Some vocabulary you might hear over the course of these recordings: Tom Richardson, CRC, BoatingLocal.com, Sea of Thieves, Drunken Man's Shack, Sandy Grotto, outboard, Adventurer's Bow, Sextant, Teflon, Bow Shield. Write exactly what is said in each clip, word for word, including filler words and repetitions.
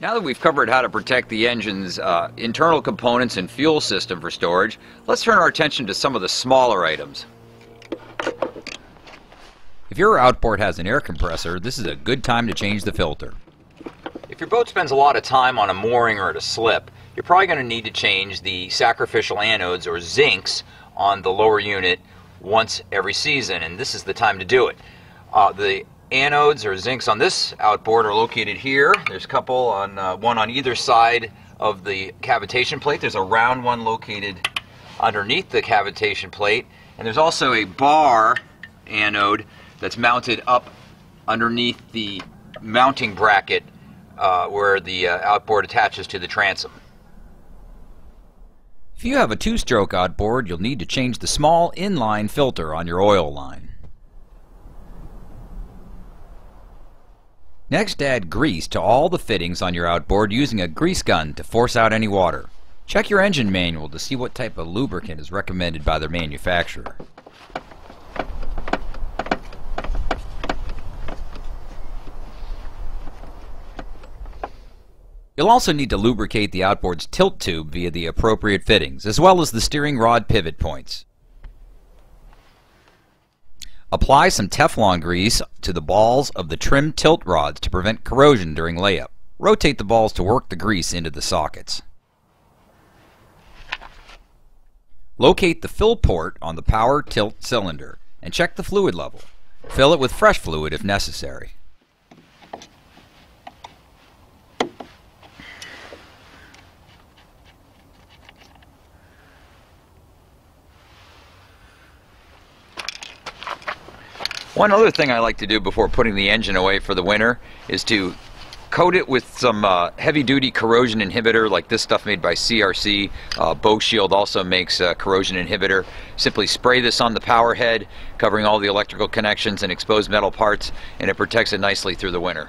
Now that we've covered how to protect the engine's uh, internal components and fuel system for storage, let's turn our attention to some of the smaller items. If your outboard has an air compressor, this is a good time to change the filter. If your boat spends a lot of time on a mooring or at a slip, you're probably going to need to change the sacrificial anodes or zincs on the lower unit once every season, and this is the time to do it. Uh, the anodes or zincs on this outboard are located here. There's a couple on uh, one on either side of the cavitation plate. There's a round one located underneath the cavitation plate, and there's also a bar anode that's mounted up underneath the mounting bracket uh, where the uh, outboard attaches to the transom. If you have a two-stroke outboard, you'll need to change the small inline filter on your oil line. Next, add grease to all the fittings on your outboard using a grease gun to force out any water. Check your engine manual to see what type of lubricant is recommended by their manufacturer. You'll also need to lubricate the outboard's tilt tube via the appropriate fittings, as well as the steering rod pivot points. Apply some Teflon grease to the balls of the trim tilt rods to prevent corrosion during layup. Rotate the balls to work the grease into the sockets. Locate the fill port on the power tilt cylinder and check the fluid level. Fill it with fresh fluid if necessary. One other thing I like to do before putting the engine away for the winter is to coat it with some uh, heavy-duty corrosion inhibitor, like this stuff made by C R C. Uh, Bow Shield also makes uh, corrosion inhibitor. Simply spray this on the power head, covering all the electrical connections and exposed metal parts, and it protects it nicely through the winter.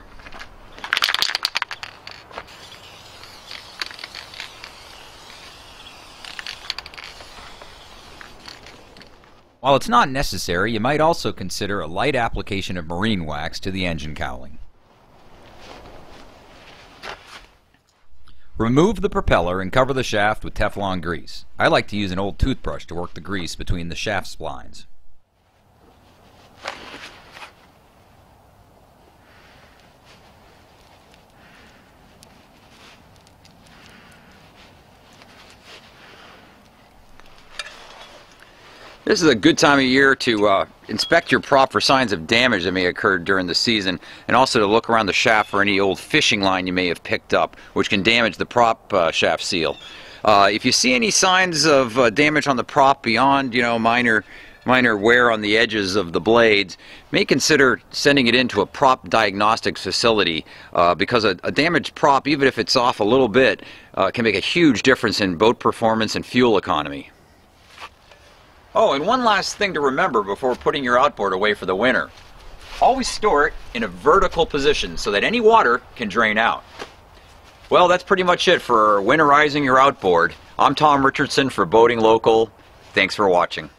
While it's not necessary, you might also consider a light application of marine wax to the engine cowling. Remove the propeller and cover the shaft with Teflon grease. I like to use an old toothbrush to work the grease between the shaft splines. This is a good time of year to uh, inspect your prop for signs of damage that may occur during the season, and also to look around the shaft for any old fishing line you may have picked up, which can damage the prop uh, shaft seal. Uh, if you see any signs of uh, damage on the prop beyond, you know, minor, minor wear on the edges of the blades, may consider sending it into a prop diagnostics facility, uh, because a, a damaged prop, even if it's off a little bit, uh, can make a huge difference in boat performance and fuel economy. Oh, and one last thing to remember before putting your outboard away for the winter. Always store it in a vertical position so that any water can drain out. Well, that's pretty much it for winterizing your outboard. I'm Tom Richardson for Boating Local. Thanks for watching.